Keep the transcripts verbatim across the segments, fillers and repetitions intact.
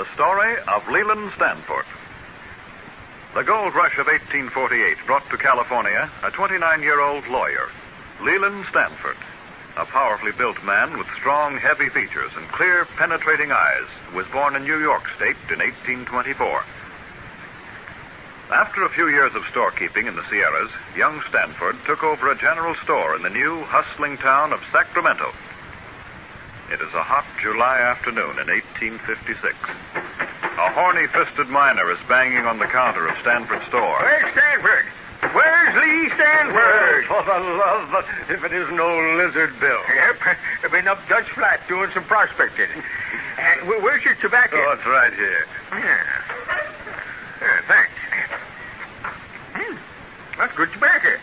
The Story of Leland Stanford. The gold rush of eighteen forty-eight brought to California a twenty-nine-year-old lawyer, Leland Stanford, a powerfully built man with strong, heavy features and clear, penetrating eyes, who was born in New York State in eighteen twenty-four. After a few years of storekeeping in the Sierras, young Stanford took over a general store in the new, hustling town of Sacramento. It is a hot July afternoon in eighteen fifty-six. A horny-fisted miner is banging on the counter of Stanford's store. Where's Stanford? Where's Lee Stanford? Well, for the love of, if it isn't old Lizard Bill. Yep, I've been up Dutch Flat doing some prospecting. And where's your tobacco? Oh, it's right here. Yeah. Yeah, thanks. Mm, that's good tobacco.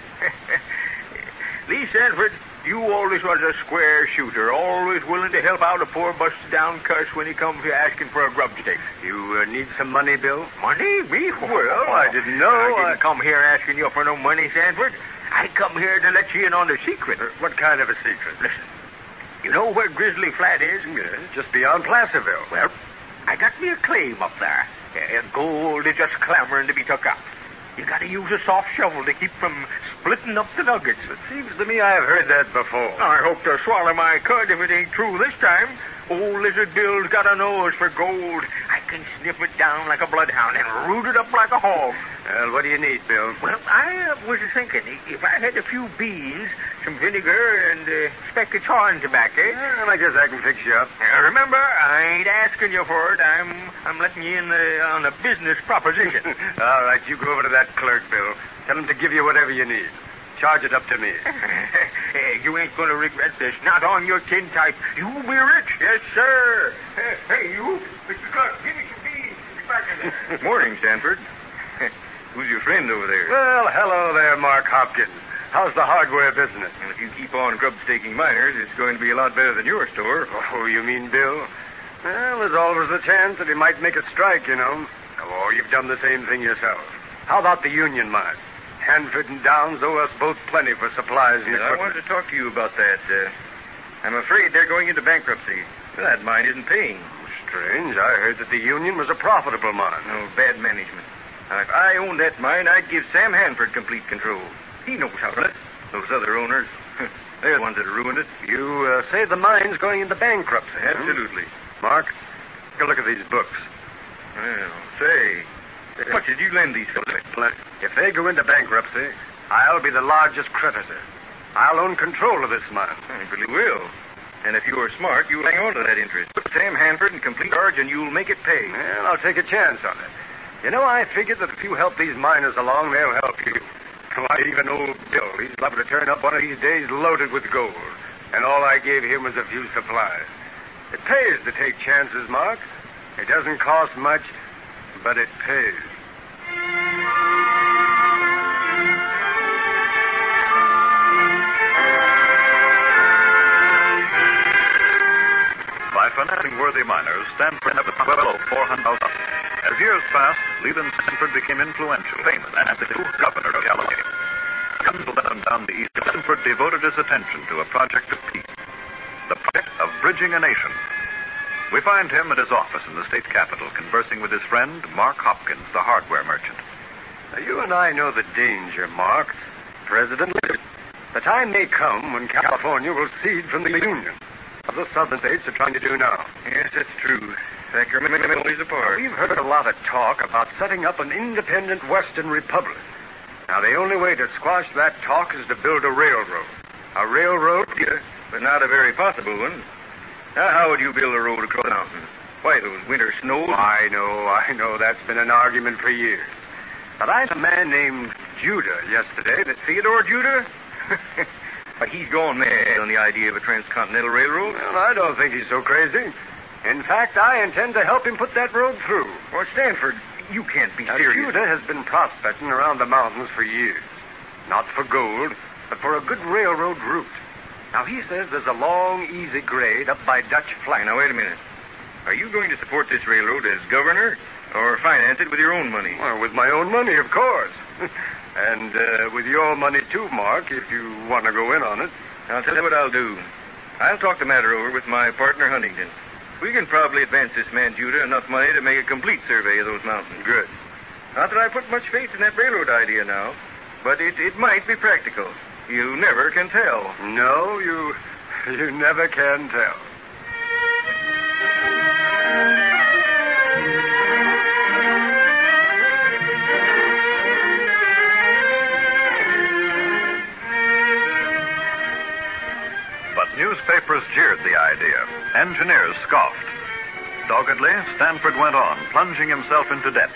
Lee Stanford, you always was a square shooter, always willing to help out a poor busted-down cuss when he comes to asking for a grub stake. You uh, need some money, Bill? Money? Me? Well, oh, I didn't know. I didn't I... come here asking you for no money, Stanford. I come here to let you in on the secret. Uh, what kind of a secret? Listen, you know where Grizzly Flat is? Uh, just beyond Placerville. Well, I got me a claim up there. Uh, gold is just clamoring to be took up. You got to use a soft shovel to keep from splitting up the nuggets. It seems to me I've heard that before. I hope to swallow my cud if it ain't true this time. Old Lizard Bill's got a nose for gold. I can sniff it down like a bloodhound and root it up like a hog. Well, what do you need, Bill? Well, I uh, was thinking if I had a few beans, some vinegar, and a uh, speck of chawing tobacco. Well, I guess I can fix you up. Now, remember, I ain't asking you for it. I'm I'm letting you in the, on a business proposition. All right, you go over to that clerk, Bill. Tell him to give you whatever you need. Charge it up to me. Hey, you ain't going to regret this. Not on your tin type. You'll be rich. Yes, sir. Hey, you, Mister Clark, give me some beans. Get back in there. Morning, Stanford. Who's your friend over there? Well, hello there, Mark Hopkins. How's the hardware business? Well, if you keep on grub-staking miners, it's going to be a lot better than your store. Oh, you mean Bill? Well, there's always the chance that he might make a strike, you know. Oh, you've done the same thing yourself. How about the Union mine? Hanford and Downs owe us both plenty for supplies and equipment. I wanted to talk to you about that. Uh, I'm afraid they're going into bankruptcy. That mine isn't paying. Oh, strange. I heard that the Union was a profitable mine. Oh, bad management. Now, if I owned that mine, I'd give Sam Hanford complete control. He knows how to... Those other owners, they're the ones that ruined it. You uh, say the mine's going into bankruptcy. Absolutely. Hmm? Mark, take a look at these books. Well, say... How much did you lend these fellows? If they go into bankruptcy, I'll be the largest creditor. I'll own control of this mine. I really will. And if you are smart, you'll hang on to that interest. Put Sam Hanford in complete charge, and you'll make it pay. Well, I'll take a chance on it. You know, I figured that if you help these miners along, they'll help you. Why, even old Bill, he's liable to turn up one of these days loaded with gold. And all I gave him was a few supplies. It pays to take chances, Mark. It doesn't cost much, but it pays. By financing worthy miners, Stanford had well four hundred thousand dollars. As years passed, Leland Stanford became influential, famous, and the new governor of California. Coming down the east, Stanford devoted his attention to a project of peace, the project of bridging a nation. We find him at his office in the state capital, conversing with his friend, Mark Hopkins, the hardware merchant. Now, you and I know the danger, Mark. President Elliott, the time may come when California will secede from the Union. The southern states are trying to do now. Yes, it's true. Sacramento is apart. We've heard a lot of talk about setting up an independent Western republic. Now, the only way to squash that talk is to build a railroad. A railroad, yeah, but not a very possible one. Now, how would you build a road across the mountain? Why, those winter snows... I know, I know. That's been an argument for years. But I had a man named Judah yesterday. That Theodore Judah? But he's gone mad on the idea of a transcontinental railroad. Well, I don't think he's so crazy. In fact, I intend to help him put that road through. Well, Stanford, you can't be now, serious. Judah has been prospecting around the mountains for years. Not for gold, but for a good railroad route. Now, he says there's a long, easy grade up by Dutch Flat. Now, wait a minute. Are you going to support this railroad as governor or finance it with your own money? Well, with my own money, of course. And uh, with your money, too, Mark, if you want to go in on it. I'll tell you what I'll do. I'll talk the matter over with my partner, Huntington. We can probably advance this man, Judah, enough money to make a complete survey of those mountains. Good. Not that I put much faith in that railroad idea now, but it, it might be practical. You never can tell. No, you, you never can tell. But newspapers jeered the idea. Engineers scoffed. Doggedly, Stanford went on, plunging himself into debt.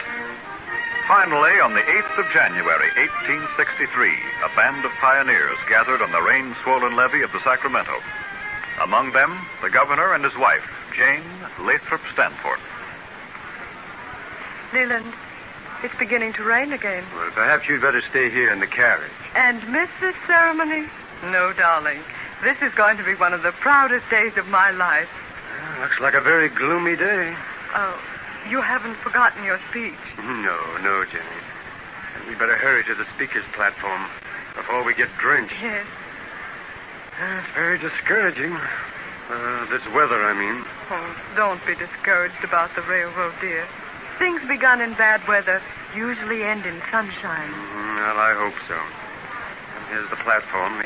Finally, on the eighth of January, eighteen sixty-three, a band of pioneers gathered on the rain-swollen levee of the Sacramento. Among them, the governor and his wife, Jane Lathrop Stanford. Leland, it's beginning to rain again. Well, perhaps you'd better stay here in the carriage. And miss this ceremony? No, darling. This is going to be one of the proudest days of my life. Well, looks like a very gloomy day. Oh, you haven't forgotten your speech. No, no, Jenny. We better hurry to the speaker's platform before we get drenched. Yes. It's very discouraging. Uh, this weather, I mean. Oh, don't be discouraged about the railroad, dear. Things begun in bad weather usually end in sunshine. Well, I hope so. Here's the platform.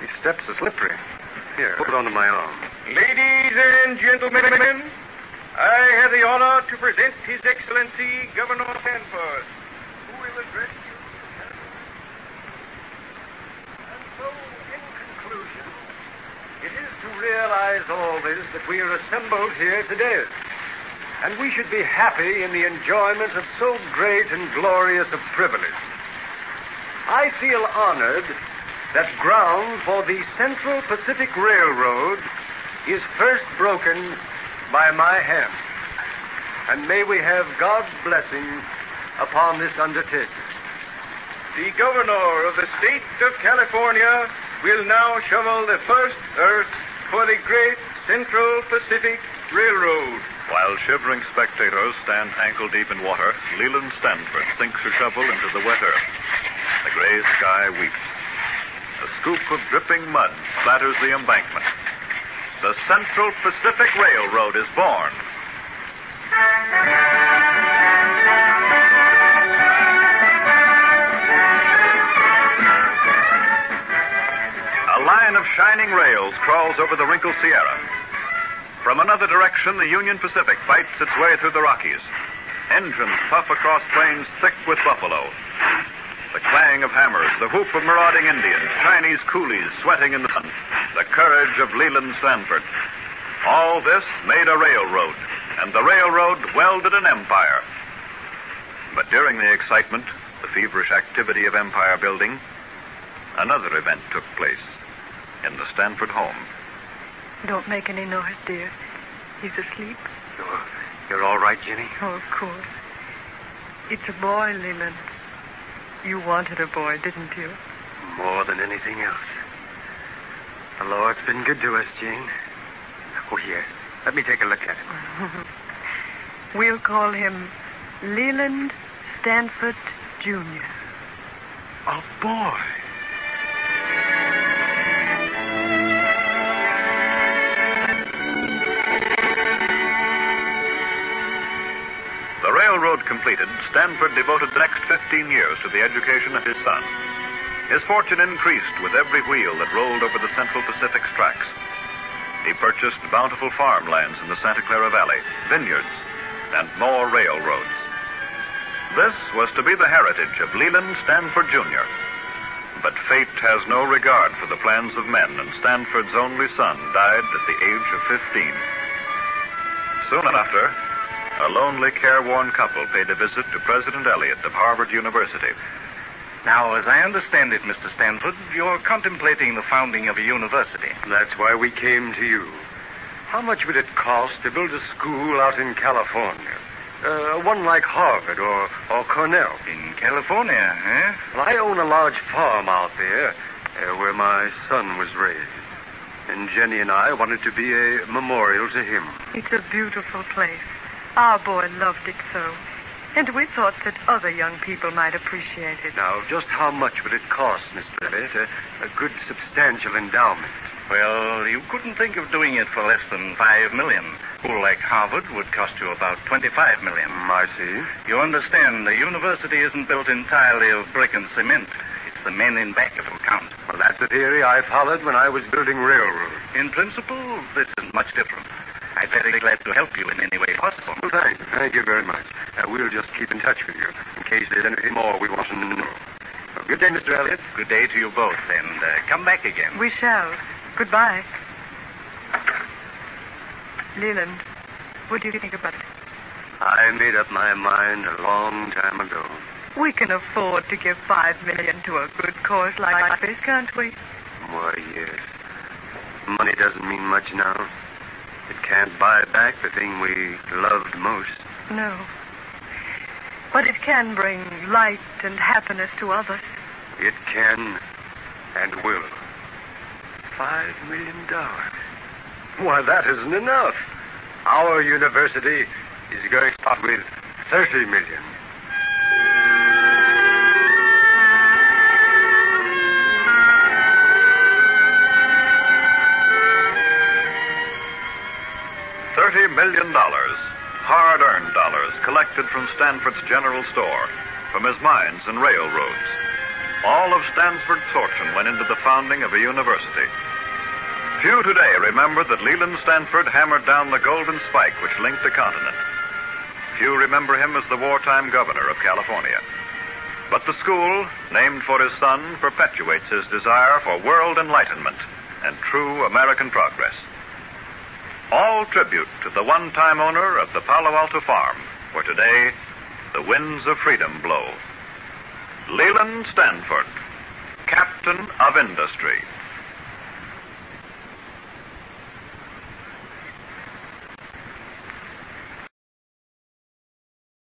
These steps are slippery. Here, put it onto my arm. Ladies and gentlemen, I have the honor to present His Excellency Governor Stanford, who will address you. And so, in conclusion, it is to realize all this that we are assembled here today. And we should be happy in the enjoyment of so great and glorious a privilege. I feel honored that ground for the Central Pacific Railroad is first broken by my hand. And may we have God's blessing upon this undertaking. The governor of the state of California will now shovel the first earth for the great Central Pacific Railroad. While shivering spectators stand ankle-deep in water, Leland Stanford sinks a shovel into the wet earth. The gray sky weeps. A scoop of dripping mud splatters the embankment. The Central Pacific Railroad is born. A line of shining rails crawls over the wrinkled Sierra. From another direction, the Union Pacific fights its way through the Rockies. Engines puff across plains thick with buffalo. The clang of hammers, the whoop of marauding Indians, Chinese coolies sweating in the sun. The courage of Leland Stanford. All this made a railroad, and the railroad welded an empire. But during the excitement, the feverish activity of empire building, another event took place in the Stanford home. Don't make any noise, dear. He's asleep. You're, you're all right, Jenny? Oh, of course. It's a boy, Leland. You wanted a boy, didn't you? More than anything else. The Lord's been good to us, Jane. Oh, here. Let me take a look at him. We'll call him Leland Stanford, Junior A boy. The railroad completed, Stanford devoted the next fifteen years to the education of his son. His fortune increased with every wheel that rolled over the Central Pacific's tracks. He purchased bountiful farmlands in the Santa Clara Valley, vineyards, and more railroads. This was to be the heritage of Leland Stanford, Junior But fate has no regard for the plans of men, and Stanford's only son died at the age of fifteen. Soon after, a lonely, careworn couple paid a visit to President Elliott of Harvard University. Now, as I understand it, Mister Stanford, you're contemplating the founding of a university. That's why we came to you. How much would it cost to build a school out in California? Uh, one like Harvard or, or Cornell. In California, eh? Well, I own a large farm out there uh, where my son was raised. And Jenny and I wanted to be a memorial to him. It's a beautiful place. Our boy loved it so. and we thought that other young people might appreciate it. Now, just how much would it cost, Miss Levitt? A, a good substantial endowment. Well, you couldn't think of doing it for less than five million. A school like Harvard would cost you about twenty-five million. Mm, I see. You understand, the university isn't built entirely of brick and cement. It's the men in back that'll count. Well, that's the theory I followed when I was building railroads. In principle, this isn't much different. I'm very glad to help you in any way possible. Well, thank you. Thank you very much. Uh, we'll just keep in touch with you in case there's anything more we want to know. Well, good day, Mister Elliott. Good day to you both, and uh, come back again. We shall. Goodbye. Leland, what do you think about it? I made up my mind a long time ago. We can afford to give five million to a good cause like this, can't we? Why, yes. Money doesn't mean much now. It can't buy back the thing we loved most. No. But it can bring light and happiness to others. It can and will. Five million dollars. Why, that isn't enough. Our university is going to start with thirty million. thirty million dollars, hard-earned dollars collected from Stanford's general store, from his mines and railroads. All of Stanford's fortune went into the founding of a university. Few today remember that Leland Stanford hammered down the golden spike which linked the continent. Few remember him as the wartime governor of California. But the school, named for his son, perpetuates his desire for world enlightenment and true American progress. All tribute to the one-time owner of the Palo Alto farm, where today the winds of freedom blow. Leland Stanford, captain of industry.